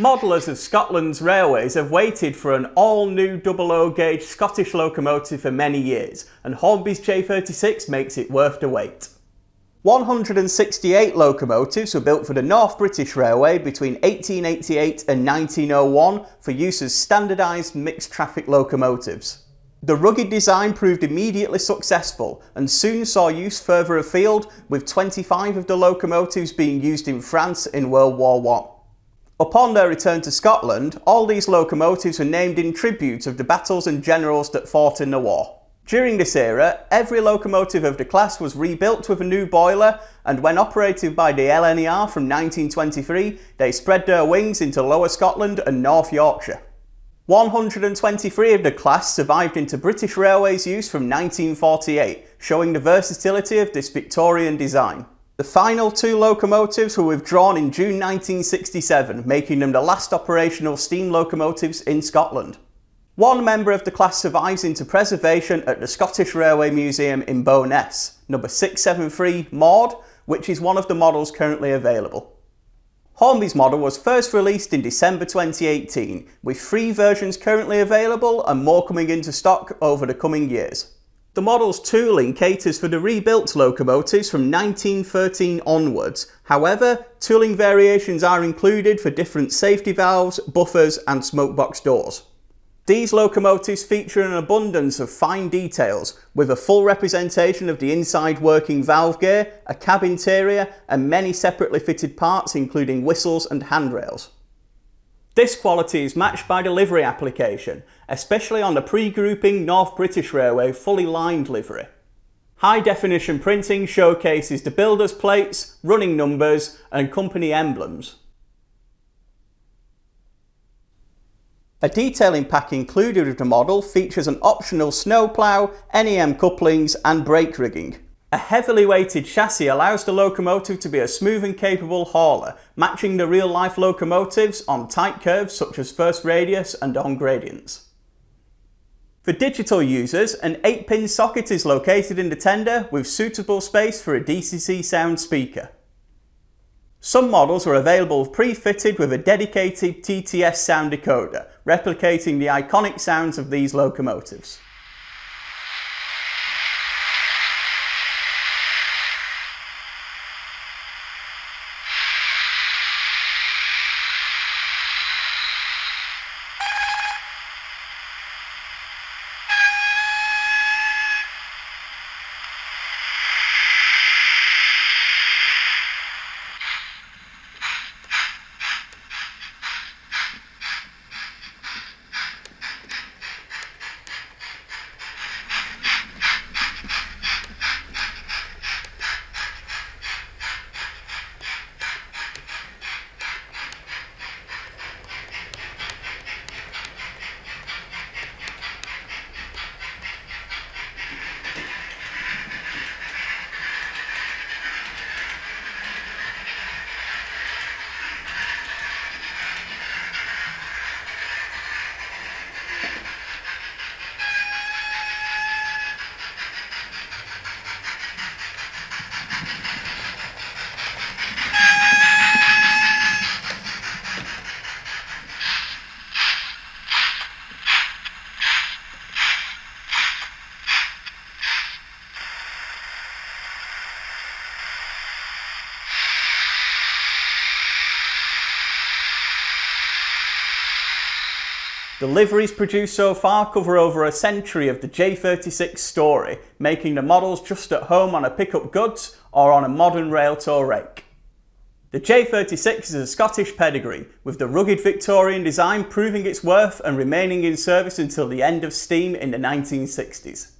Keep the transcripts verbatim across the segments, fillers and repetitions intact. Modellers of Scotland's railways have waited for an all-new double O gauge Scottish locomotive for many years, and Hornby's J thirty-six makes it worth the wait. one hundred sixty-eight locomotives were built for the North British Railway between eighteen eighty-eight and nineteen oh one for use as standardised mixed traffic locomotives. The rugged design proved immediately successful and soon saw use further afield, with twenty-five of the locomotives being used in France in World War One. Upon their return to Scotland, all these locomotives were named in tribute of the battles and generals that fought in the war. During this era, every locomotive of the class was rebuilt with a new boiler, and when operated by the L N E R from nineteen twenty-three, they spread their wings into Lower Scotland and North Yorkshire. one hundred twenty-three of the class survived into British Railways use from nineteen forty-eight, showing the versatility of this Victorian design. The final two locomotives were withdrawn in June nineteen sixty-seven, making them the last operational steam locomotives in Scotland. One member of the class survives into preservation at the Scottish Railway Museum in Bowness, number six seven three Maud, which is one of the models currently available. Hornby's model was first released in December twenty eighteen, with three versions currently available and more coming into stock over the coming years. The model's tooling caters for the rebuilt locomotives from nineteen thirteen onwards. However, tooling variations are included for different safety valves, buffers and smokebox doors. These locomotives feature an abundance of fine details, with a full representation of the inside working valve gear, a cab interior and many separately fitted parts including whistles and handrails. This quality is matched by the livery application, especially on the pre-grouping North British Railway fully lined livery. High definition printing showcases the builder's plates, running numbers and company emblems. A detailing pack included with the model features an optional snowplough, N E M couplings and brake rigging. A heavily weighted chassis allows the locomotive to be a smooth and capable hauler, matching the real-life locomotives on tight curves such as first radius and on gradients. For digital users, an eight pin socket is located in the tender with suitable space for a D C C sound speaker. Some models were available pre-fitted with a dedicated T T S sound decoder, replicating the iconic sounds of these locomotives. The liveries produced so far cover over a century of the J thirty-six story, making the models just at home on a pickup goods or on a modern rail tow rake. The J thirty-six is a Scottish pedigree, with the rugged Victorian design proving its worth and remaining in service until the end of steam in the nineteen sixties.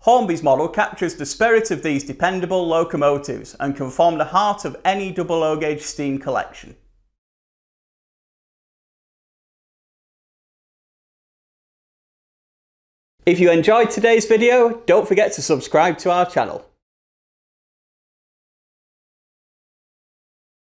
Hornby's model captures the spirit of these dependable locomotives and can form the heart of any double O gauge steam collection. If you enjoyed today's video, don't forget to subscribe to our channel.